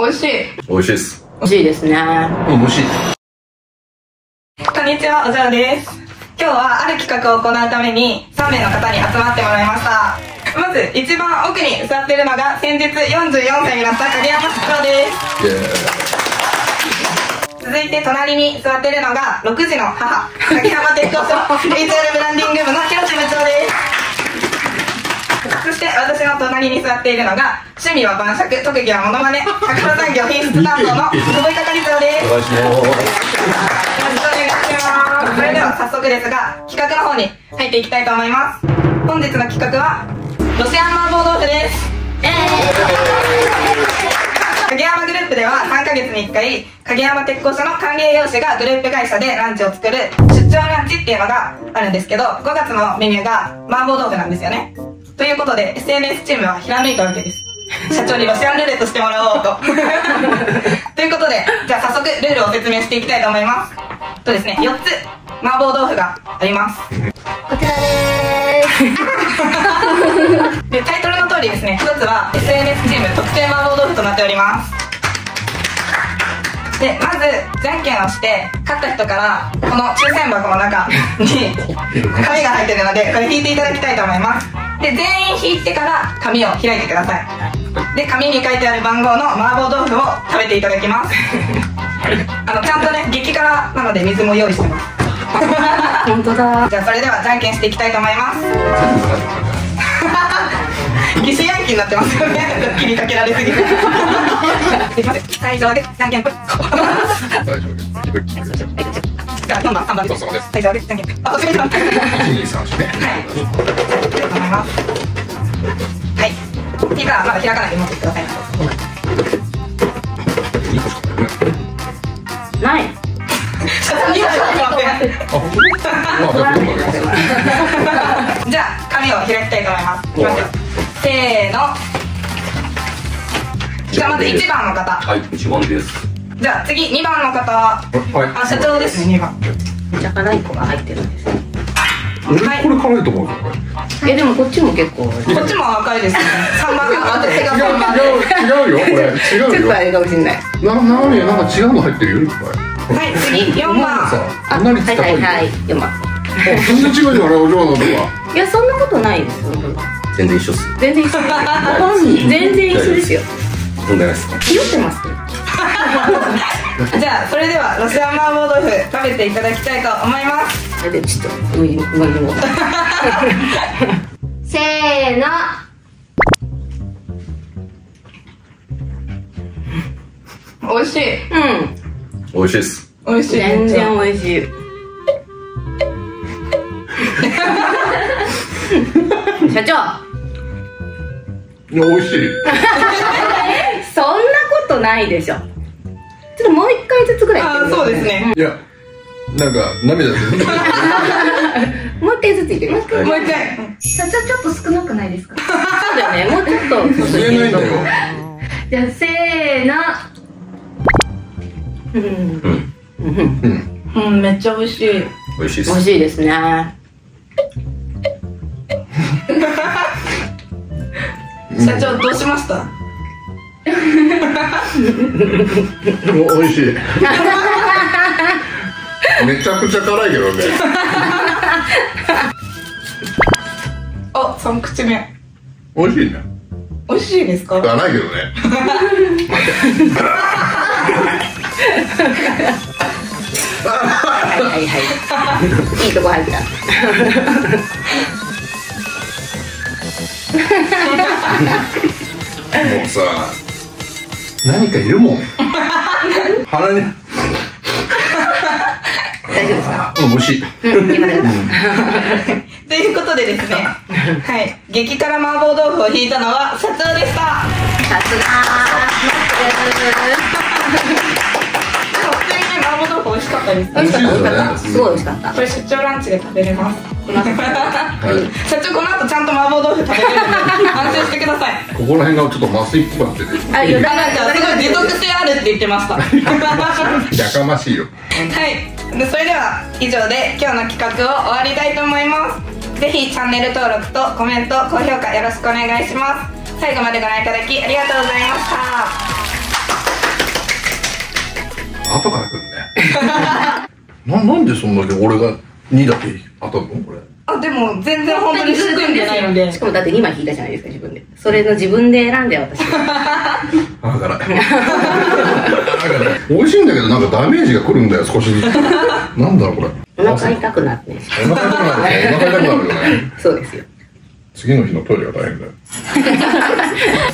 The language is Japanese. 美味しい。美味しいです。美味しいですね。うん、美味しい。こんにちは、おじょうです。今日はある企画を行うために3名の方に集まってもらいました。まず一番奥に座っているのが先日44歳になった影山志郎です。続いて隣に座っているのが6児の母、影山哲子とリーチュアルブランディング部の広瀬部長です。そして私の隣に座っているのが趣味は晩酌、特技はモノマネ、高田産業品質担当の久保井係長です。よろしくお願いします。それでは早速ですが企画の方に入っていきたいと思います。本日の企画はロシアン麻婆豆腐です。影山グループでは3ヶ月に1回影山鉄工所の管理栄養士がグループ会社でランチを作る出張ランチっていうのがあるんですけど、5月のメニューが麻婆豆腐なんですよね。ということで SNS チームはひらめいたわけです。社長にロシアンルーレットしてもらおうと。ということで、じゃあ早速ルールを説明していきたいと思います。とですね、4つ麻婆豆腐があります。こちらです。で、タイトルの通りですね、1つは SNS チーム特製麻婆豆腐となっております。で、まずじゃんけんをして勝った人からこの抽選箱の中に紙が入ってるのでこれ引いていただきたいと思います。で、全員引いてから紙を開いてください。で、紙に書いてある番号の麻婆豆腐を食べていただきます。ちゃんとね激辛なので水も用意してます。本当だ。じゃあそれではじゃんけんしていきたいと思います。疑心暗鬼になってますよね。気にかけられすぎて。最上でじゃんけんぽい。じゃあ3番です。最上でじゃんけんぽい。あ、お疲れ様。はい。次からまだ開かないで持ってください。ない。じゃあ紙を開きたいと思います。いきますよ。せーの。じゃあまず1番の方。はい、1番です。じゃあ次2番の方。はい。あ、社長ですね、2番。じゃあ辛い子が入ってるんです。はい。これ辛いと思う。え、でもこっちも結構。こっちも赤いですね。3番の方。私が3番で。違うよ、これ。違うよ。ちょっとあれかもしれない。なんか違うの入ってるよ。はい、次4番。あ、はい、4番。そんな違いだからお嬢のとは。いや、そんなことないですよ。全然一緒っす。全然一緒。全然一緒ですよ。問題ないですか。酔ってます。じゃあそれではロシアン麻婆豆腐食べていただきたいと思います。あ、でちょっともう。せーの。美味しい。うん。美味しいです。美味しい。全然美味しい。社長。美味しい。そんなことないでしょ。ちょっともう一回ずつぐらい。ああ、そうですね。いや、なんか涙出てる。もう一回ずついける。もう一回。もう一回。社長ちょっと少なくないですか。そうだよね。もうちょっと。吸えないんだよ。じゃあせーの。うん、めっちゃ美味しい。美味しいです。美味しいですね。社長どうしました？おいしい。めちゃくちゃ辛いけどね。あ、三口目。おいしいね。おいしいですか？辛いけどね。はいはい。いいとこ入った。もうさ、何かいるもん。腹ね。大丈夫ですか？うん、美味しい。ということでですね、はい、激辛麻婆豆腐を引いたのは社長でした。さすが。普通に麻婆豆腐美味しかったです。美味しかった。すごい美味しかった。これ社長ランチで食べれます。社長この後ちゃんと麻婆豆腐食べれるんで安心してください。ここら辺がちょっと麻酔っぽくなってて、あ、いやなんかすごい持続性あるって言ってました。やかましいよ。はい、それでは以上で今日の企画を終わりたいと思います。ぜひチャンネル登録とコメント、高評価よろしくお願いします。最後までご覧いただきありがとうございました。後から来るね。なんでそんだけ俺が2だけ当たるのこれ。あ、でも全然本当に仕組んでないので。しかもだって2枚引いたじゃないですか、自分で。それの自分で選んで私。だから。だから美味しいんだけど、なんかダメージが来るんだよ、少しずつ。なんだろうこれ。お腹痛くなって。お腹痛くなるね。お腹痛くなるよね。そうですよ。次の日のトイレが大変だよ。